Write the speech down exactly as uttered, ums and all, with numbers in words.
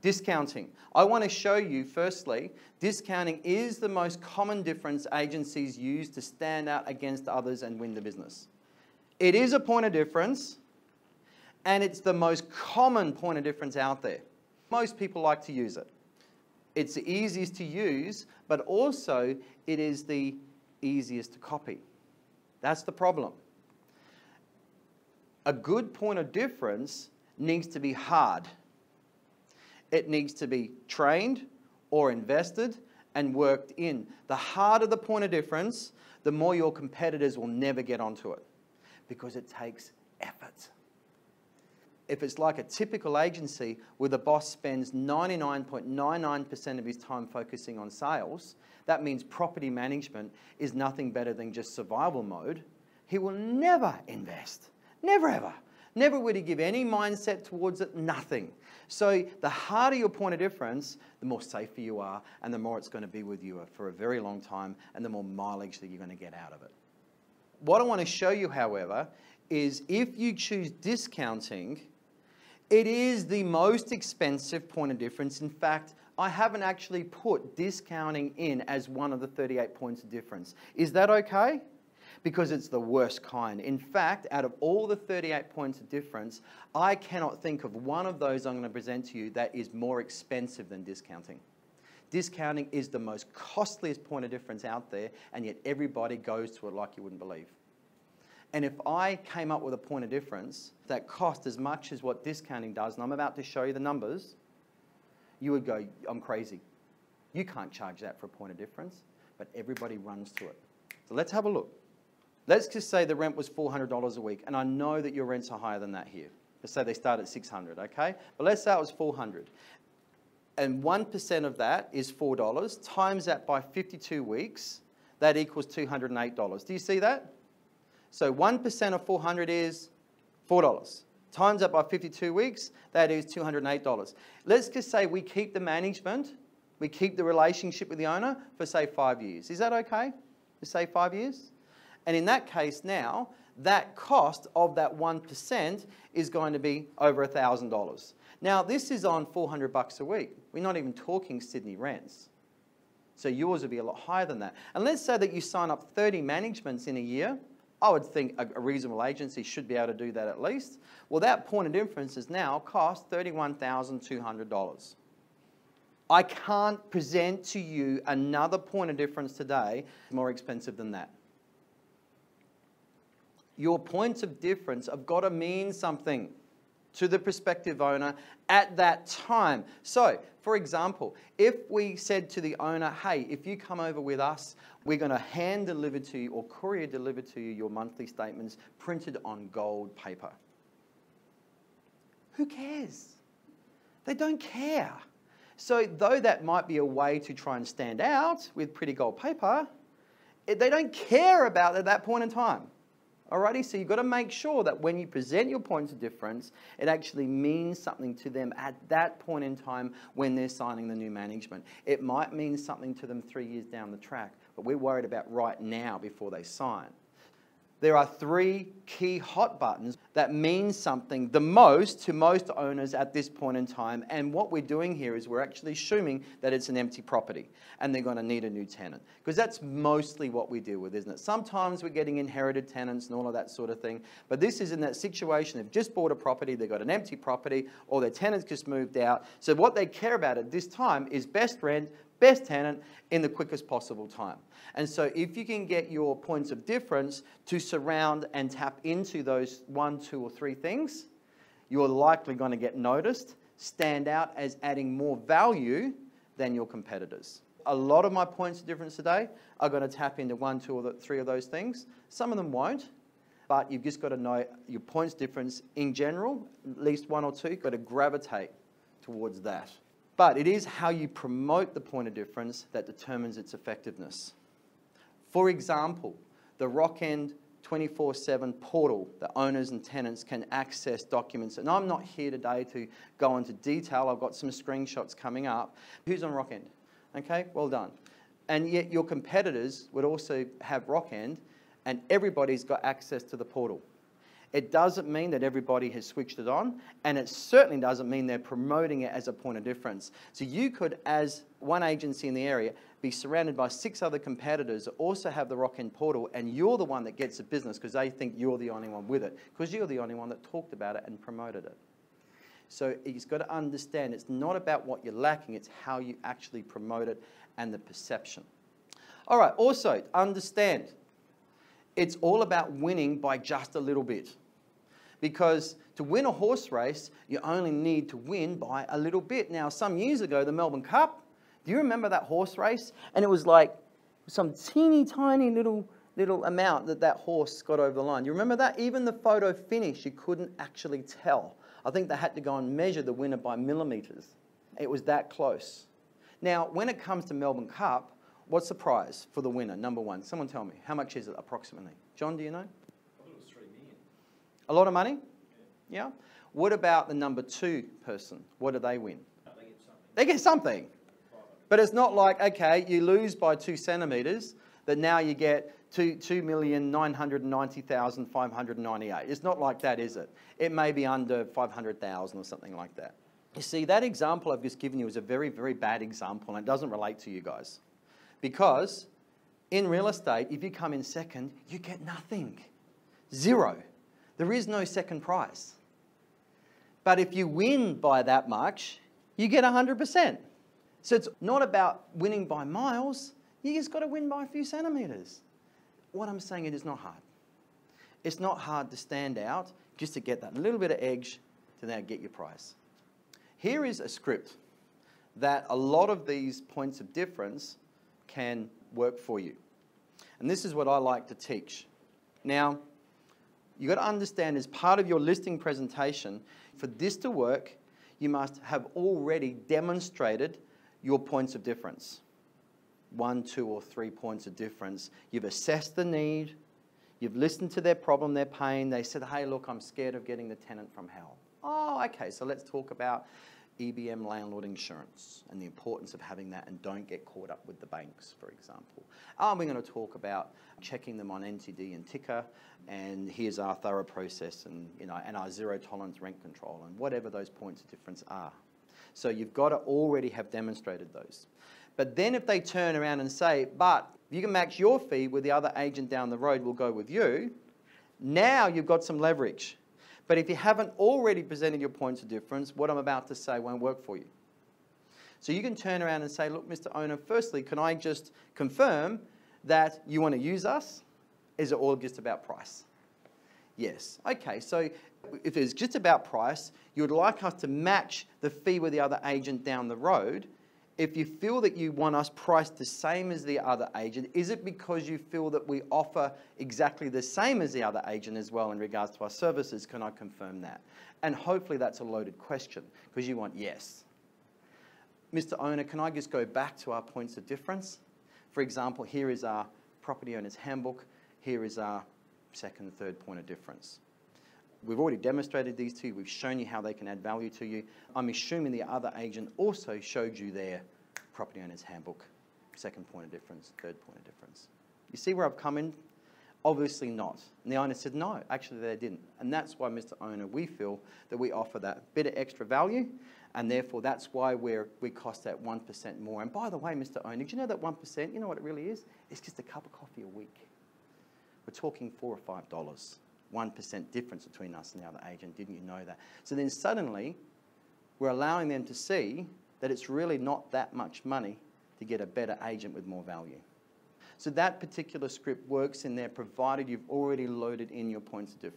Discounting. I want to show you, firstly, discounting is the most common difference agencies use to stand out against others and win the business. It is a point of difference, and it's the most common point of difference out there. Most people like to use it. It's the easiest to use, but also it is the easiest to copy. That's the problem. A good point of difference needs to be hard. It needs to be trained or invested and worked in. The harder the point of difference, the more your competitors will never get onto it because it takes effort. If it's like a typical agency where the boss spends ninety-nine point nine nine percent of his time focusing on sales, that means property management is nothing better than just survival mode. He will never invest, never ever. Never would he give any mindset towards it, nothing. So the harder your point of difference, the more safer you are and the more it's going to be with you for a very long time and the more mileage that you're going to get out of it. What I want to show you, however, is if you choose discounting, it is the most expensive point of difference. In fact, I haven't actually put discounting in as one of the thirty-eight points of difference. Is that okay? Because it's the worst kind. In fact, out of all the thirty-eight points of difference, I cannot think of one of those I'm going to present to you that is more expensive than discounting. Discounting is the most costliest point of difference out there, and yet everybody goes to it like you wouldn't believe. And if I came up with a point of difference that cost as much as what discounting does, and I'm about to show you the numbers, you would go, I'm crazy. You can't charge that for a point of difference, but everybody runs to it. So let's have a look. Let's just say the rent was four hundred dollars a week, and I know that your rents are higher than that here. Let's say they start at six hundred dollars, okay? But let's say it was four hundred dollars. And one percent of that is four dollars. Times that by fifty-two weeks, that equals two hundred and eight dollars. Do you see that? So one percent of four hundred dollars is four dollars. Times that by fifty-two weeks, that is two hundred and eight dollars. Let's just say we keep the management, we keep the relationship with the owner for, say, five years. Is that okay? Let's say five years? And in that case now, that cost of that one percent is going to be over one thousand dollars. Now, this is on four hundred bucks a week. We're not even talking Sydney rents. So yours would be a lot higher than that. And let's say that you sign up thirty managements in a year. I would think a, a reasonable agency should be able to do that at least. Well, that point of difference is now cost thirty-one thousand two hundred dollars. I can't present to you another point of difference today more expensive than that. Your points of difference have got to mean something to the prospective owner at that time. So, for example, if we said to the owner, hey, if you come over with us, we're going to hand deliver to you or courier deliver to you your monthly statements printed on gold paper. Who cares? They don't care. So, though that might be a way to try and stand out with pretty gold paper, they don't care about it at that point in time. Alrighty, so you've got to make sure that when you present your points of difference, it actually means something to them at that point in time when they're signing the new management. It might mean something to them three years down the track, but we're worried about right now before they sign. There are three key hot buttons that mean something the most to most owners at this point in time, and what we're doing here is we're actually assuming that it's an empty property and they're going to need a new tenant, because that's mostly what we deal with, isn't it? Sometimes we're getting inherited tenants and all of that sort of thing, but this is in that situation. They've just bought a property, they've got an empty property, or their tenant's just moved out, so what they care about at this time is best rent, best tenant in the quickest possible time. And so if you can get your points of difference to surround and tap into those one, two or three things, you're likely going to get noticed, stand out as adding more value than your competitors. A lot of my points of difference today are going to tap into one, two or three of those things. Some of them won't, but you've just got to know your points of difference in general, at least one or two, you've got to gravitate towards that. But it is how you promote the point of difference that determines its effectiveness. For example, the Rockend twenty-four seven portal that owners and tenants can access documents. And I'm not here today to go into detail. I've got some screenshots coming up. Who's on Rockend? Okay, well done. And yet your competitors would also have Rockend, and everybody's got access to the portal. It doesn't mean that everybody has switched it on, and it certainly doesn't mean they're promoting it as a point of difference. So you could, as one agency in the area, be surrounded by six other competitors that also have the Rockend portal, and you're the one that gets the business because they think you're the only one with it, because you're the only one that talked about it and promoted it. So you've got to understand it's not about what you're lacking, it's how you actually promote it and the perception. All right, also understand it's all about winning by just a little bit. Because to win a horse race, you only need to win by a little bit. Now, some years ago, the Melbourne Cup, do you remember that horse race? And it was like some teeny tiny little, little amount that that horse got over the line. You remember that? Even the photo finish, you couldn't actually tell. I think they had to go and measure the winner by millimetres. It was that close. Now, when it comes to Melbourne Cup, what's the prize for the winner, number one? Someone tell me, how much is it approximately? John, do you know? I thought it was three million. A lot of money? Yeah. Yeah. What about the number two person? What do they win? No, they get something. They get something. But it's not like, okay, you lose by two centimetres, but now you get two million nine hundred ninety thousand five hundred ninety-eight. It's not like that, is it? It may be under five hundred thousand or something like that. You see, that example I've just given you is a very, very bad example, and it doesn't relate to you guys. Because in real estate, if you come in second, you get nothing. Zero. There is no second prize. But if you win by that much, you get one hundred percent. So it's not about winning by miles. You just got to win by a few centimetres. What I'm saying, it is not hard. It's not hard to stand out just to get that little bit of edge to now get your prize. Here is a script that a lot of these points of difference can work for you. And this is what I like to teach. Now, you've got to understand, as part of your listing presentation, for this to work, you must have already demonstrated your points of difference. One, two, or three points of difference. You've assessed the need, you've listened to their problem, their pain. They said, hey, look, I'm scared of getting the tenant from hell. Oh, okay, so let's talk about E B M landlord insurance and the importance of having that, and don't get caught up with the banks, for example. Oh, we're going to talk about checking them on N T D and TICA, and here's our thorough process, and, you know, and our zero tolerance rent control, and whatever those points of difference are. So you've got to already have demonstrated those. But then if they turn around and say, but you can match your fee with the other agent down the road, we'll go with you, now you've got some leverage. But if you haven't already presented your points of difference, what I'm about to say won't work for you. So you can turn around and say, look, Mister Owner, firstly, can I just confirm that you want to use us? Is it all just about price? Yes. Okay, so if it's just about price, you would like us to match the fee with the other agent down the road. If you feel that you want us priced the same as the other agent, is it because you feel that we offer exactly the same as the other agent as well in regards to our services? Can I confirm that? And hopefully that's a loaded question, because you want yes. Mister Owner, can I just go back to our points of difference? For example, here is our property owner's handbook. Here is our second and third point of difference. We've already demonstrated these to you. We've shown you how they can add value to you. I'm assuming the other agent also showed you their property owner's handbook, second point of difference, third point of difference. You see where I've come in? Obviously not. And the owner said, no, actually they didn't. And that's why, Mister Owner, we feel that we offer that bit of extra value, and therefore that's why we're, we cost that one percent more. And by the way, Mister Owner, do you know that one percent, you know what it really is? It's just a cup of coffee a week. We're talking four or five dollars. one percent difference between us and the other agent, didn't you know that? So then suddenly, we're allowing them to see that it's really not that much money to get a better agent with more value. So that particular script works in there, provided you've already loaded in your points of difference.